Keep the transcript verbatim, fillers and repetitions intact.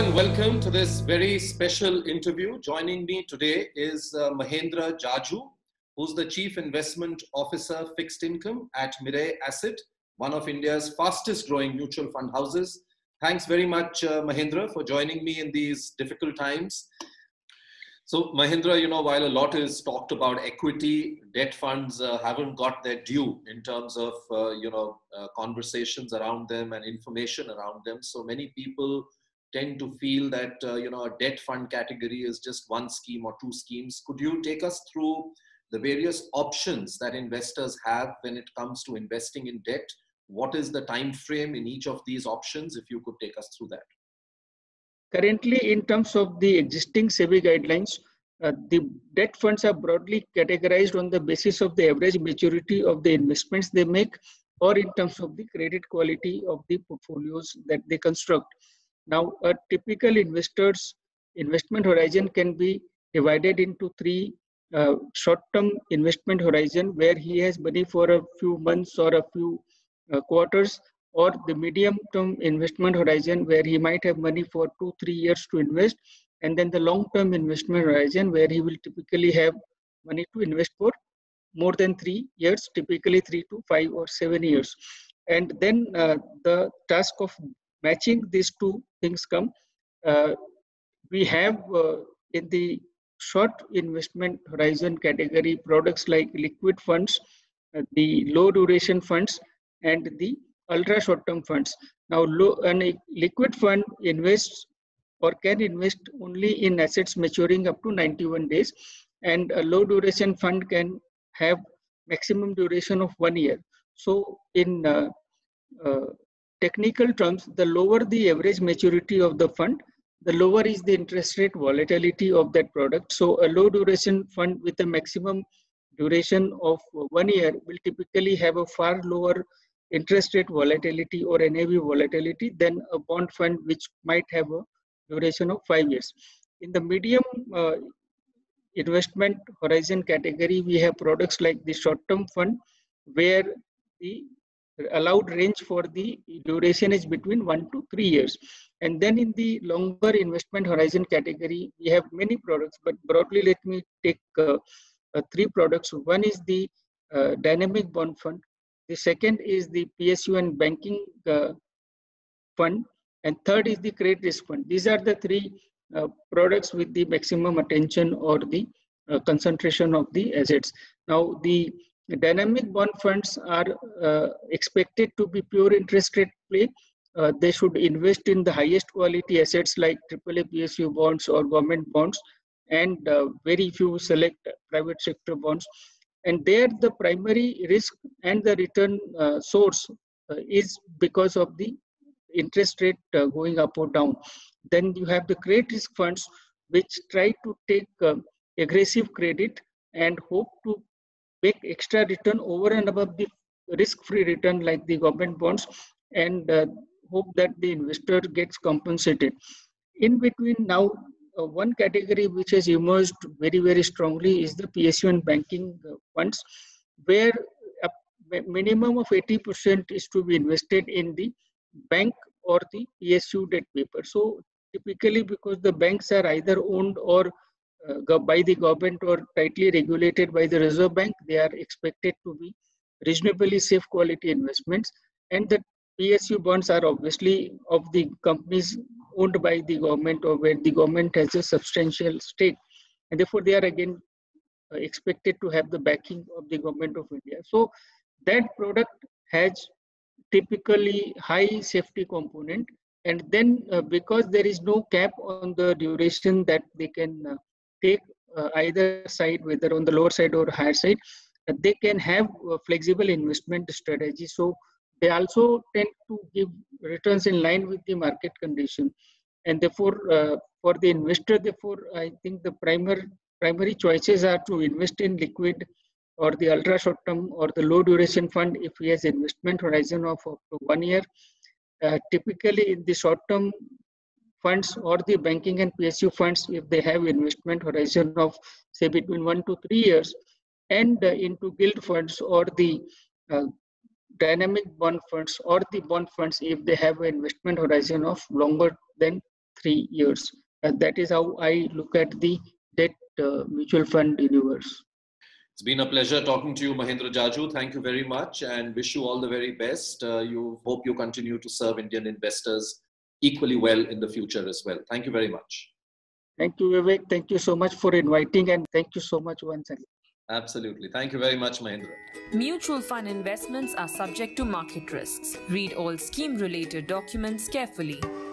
and welcome to this very special interview. Joining me today is uh, Mahendra Jajoo, who's the Chief Investment Officer Fixed Income at Mirae Asset, one of India's fastest growing mutual fund houses. Thanks very much, uh, Mahendra, for joining me in these difficult times. So Mahendra, you know, while a lot is talked about equity, debt funds uh, haven't got their due in terms of, uh, you know, uh, conversations around them and information around them. So many people tend to feel that, uh, you know, a debt fund category is just one scheme or two schemes. Could you take us through the various options that investors have when it comes to investing in debt? What is the time frame in each of these options, if you could take us through that? Currently, in terms of the existing SEBI guidelines, uh, the debt funds are broadly categorized on the basis of the average maturity of the investments they make or in terms of the credit quality of the portfolios that they construct. Now, a typical investor's investment horizon can be divided into three: uh, short-term investment horizon, where he has money for a few months or a few uh, quarters, or the medium-term investment horizon, where he might have money for two, three years to invest, and then the long-term investment horizon, where he will typically have money to invest for more than three years, typically three to five or seven years. And then uh, the task of matching these two things come. Uh, we have uh, in the short investment horizon category products like liquid funds, uh, the low duration funds, and the ultra short-term funds. Now, low, a liquid fund invests or can invest only in assets maturing up to ninety-one days, and a low duration fund can have maximum duration of one year. So in uh, uh, technical terms, the lower the average maturity of the fund, the lower is the interest rate volatility of that product. So a low duration fund with a maximum duration of one year will typically have a far lower interest rate volatility or N A V volatility than a bond fund, which might have a duration of five years. In the medium uh, investment horizon category, we have products like the short-term fund, where the allowed range for the duration is between one to three years. And then in the longer investment horizon category, we have many products, but broadly, let me take uh, uh, three products. One is the uh, dynamic bond fund. The second is the P S U and banking uh, fund. And third is the credit risk fund. These are the three uh, products with the maximum attention or the uh, concentration of the assets. Now, the The dynamic bond funds are uh, expected to be pure interest rate play. Uh, they should invest in the highest quality assets like triple A P S U bonds or government bonds, and uh, very few select private sector bonds. And there the primary risk and the return uh, source uh, is because of the interest rate uh, going up or down. Then you have the credit risk funds, which try to take uh, aggressive credit and hope to make extra return over and above the risk-free return like the government bonds, and uh, hope that the investor gets compensated. In between now, uh, one category which has emerged very, very strongly is the P S U and banking uh, funds, where a minimum of eighty percent is to be invested in the bank or the P S U debt paper. So typically, because the banks are either owned or Uh, by the government or tightly regulated by the Reserve Bank, they are expected to be reasonably safe quality investments. And the P S U bonds are obviously of the companies owned by the government or where the government has a substantial stake. And therefore, they are again uh, expected to have the backing of the government of India. So that product has typically high safety component. And then uh, because there is no cap on the duration that they can uh, take uh, either side, whether on the lower side or higher side, uh, they can have a flexible investment strategy. So they also tend to give returns in line with the market condition. And therefore, uh, for the investor, therefore, I think the primary, primary choices are to invest in liquid or the ultra short term or the low duration fund if he has investment horizon of up to one year. Uh, typically in the short term funds or the banking and P S U funds, if they have investment horizon of say between one to three years, and uh, into gilt funds or the uh, dynamic bond funds or the bond funds if they have an investment horizon of longer than three years. Uh, that is how I look at the debt uh, mutual fund universe. It's been a pleasure talking to you, Mahendra Jajoo. Thank you very much and wish you all the very best. Uh, you hope you continue to serve Indian investors equally well in the future as well. Thank you very much. Thank you, Vivek. Thank you so much for inviting, and thank you so much once again. Absolutely. Thank you very much, Mahendra. Mutual fund investments are subject to market risks. Read all scheme-related documents carefully.